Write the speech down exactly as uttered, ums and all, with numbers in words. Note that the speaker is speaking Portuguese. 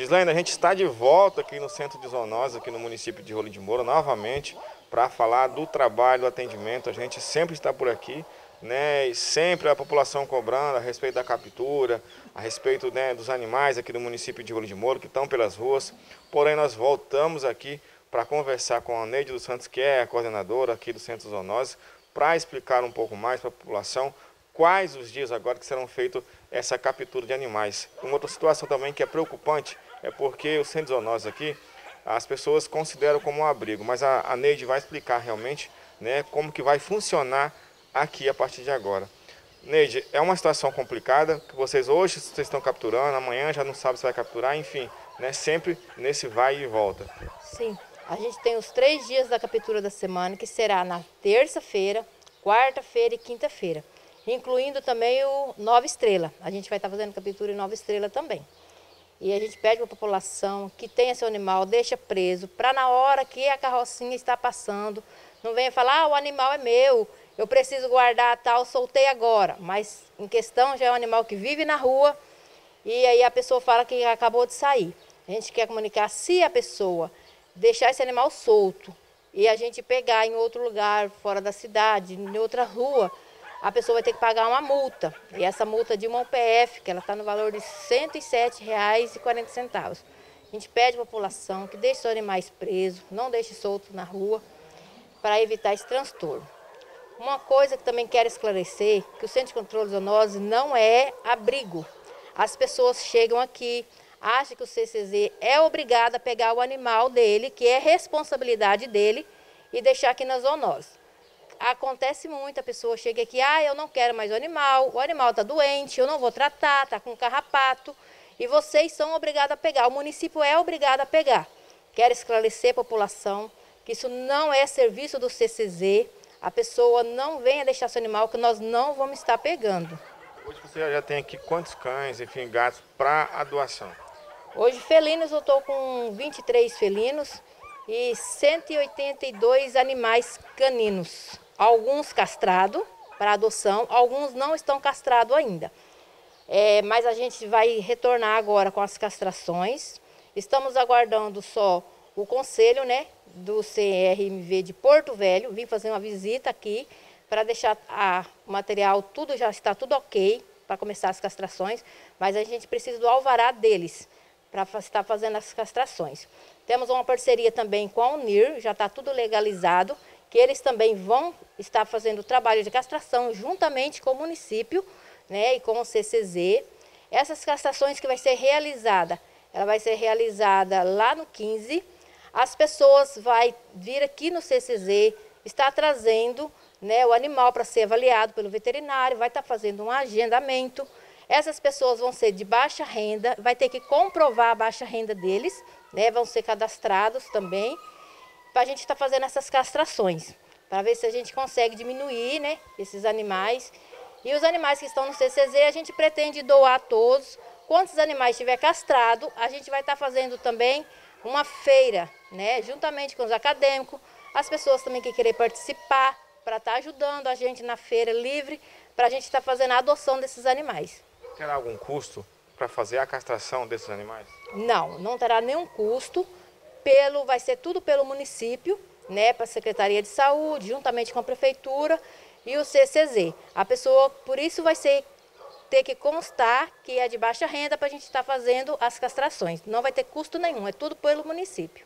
Gislaine, a gente está de volta aqui no Centro de Zoonoses, aqui no município de Rolim de Moura, novamente, para falar do trabalho, do atendimento. A gente sempre está por aqui, né, e sempre a população cobrando a respeito da captura, a respeito, né, dos animais aqui do município de Rolim de Moura, que estão pelas ruas. Porém, nós voltamos aqui para conversar com a Neide dos Santos, que é a coordenadora aqui do Centro de Zoonoses, para explicar um pouco mais para a população quais os dias agora que serão feitos essa captura de animais. Uma outra situação também que é preocupante é porque o Centro de Zoonoses aqui, as pessoas consideram como um abrigo, mas a, a Neide vai explicar realmente, né, como que vai funcionar aqui a partir de agora. Neide, é uma situação complicada, que vocês hoje vocês estão capturando, amanhã já não sabe se vai capturar, enfim, né, sempre nesse vai e volta. Sim, a gente tem os três dias da captura da semana, que será na terça-feira, quarta-feira e quinta-feira, incluindo também o Nova Estrela. A gente vai estar fazendo captura em Nova Estrela também. E a gente pede para a população que tenha seu animal, deixa preso, para na hora que a carrocinha está passando, não venha falar, ah, o animal é meu, eu preciso guardar tal, soltei agora. Mas em questão já é um animal que vive na rua e aí a pessoa fala que acabou de sair. A gente quer comunicar se a pessoa deixar esse animal solto e a gente pegar em outro lugar, fora da cidade, em outra rua, a pessoa vai ter que pagar uma multa, e essa multa de uma U P F, que ela está no valor de cento e sete reais e quarenta centavos. A gente pede à população que deixe os animais presos, não deixe solto na rua, para evitar esse transtorno. Uma coisa que também quero esclarecer, que o Centro de Controle de Zoonoses não é abrigo. As pessoas chegam aqui, acham que o C C Z é obrigado a pegar o animal dele, que é responsabilidade dele, e deixar aqui na zoonose. Acontece muito, a pessoa chega aqui, ah, eu não quero mais o animal, o animal está doente, eu não vou tratar, está com carrapato, e vocês são obrigados a pegar, o município é obrigado a pegar. Quero esclarecer a população que isso não é serviço do C C Z, a pessoa não venha deixar seu animal, que nós não vamos estar pegando. Hoje você já tem aqui quantos cães, enfim, gatos, para a doação? Hoje, felinos, eu estou com vinte e três felinos e cento e oitenta e dois animais caninos. Alguns castrados para adoção, alguns não estão castrados ainda. É, mas a gente vai retornar agora com as castrações. Estamos aguardando só o conselho, né, do C R M V de Porto Velho. Vim fazer uma visita aqui para deixar a, o material, tudo já está tudo ok para começar as castrações. Mas a gente precisa do alvará deles para estar fazendo as castrações. Temos uma parceria também com a U N I R, já está tudo legalizado, que eles também vão estar fazendo o trabalho de castração juntamente com o município, né, e com o C C Z. Essas castrações que vai ser realizada, ela vai ser realizada lá no quinze. As pessoas vão vir aqui no C C Z, está trazendo, né, o animal para ser avaliado pelo veterinário, vai estar fazendo um agendamento. Essas pessoas vão ser de baixa renda, vai ter que comprovar a baixa renda deles, né, vão ser cadastrados também, para a gente estar tá fazendo essas castrações, para ver se a gente consegue diminuir, né, esses animais. E os animais que estão no C C Z, a gente pretende doar todos. Quantos animais tiver castrado, a gente vai estar tá fazendo também uma feira, né, juntamente com os acadêmicos, as pessoas também que querem participar, para estar tá ajudando a gente na feira livre, para a gente estar tá fazendo a adoção desses animais. Terá algum custo para fazer a castração desses animais? Não, não terá nenhum custo. Pelo, vai ser tudo pelo município, né, para a Secretaria de Saúde, juntamente com a Prefeitura e o C C Z. A pessoa, por isso, vai ser, ter que constar que é de baixa renda para a gente estar fazendo as castrações. Não vai ter custo nenhum, é tudo pelo município.